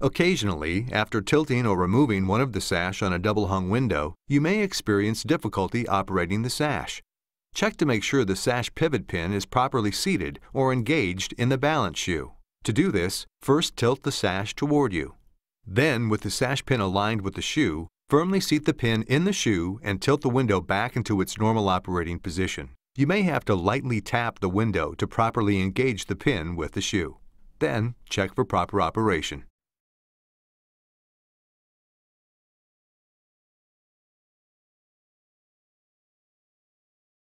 Occasionally, after tilting or removing one of the sash on a double-hung window, you may experience difficulty operating the sash. Check to make sure the sash pivot pin is properly seated or engaged in the balance shoe. To do this, first tilt the sash toward you. Then, with the sash pin aligned with the shoe, firmly seat the pin in the shoe and tilt the window back into its normal operating position. You may have to lightly tap the window to properly engage the pin with the shoe. Then, check for proper operation.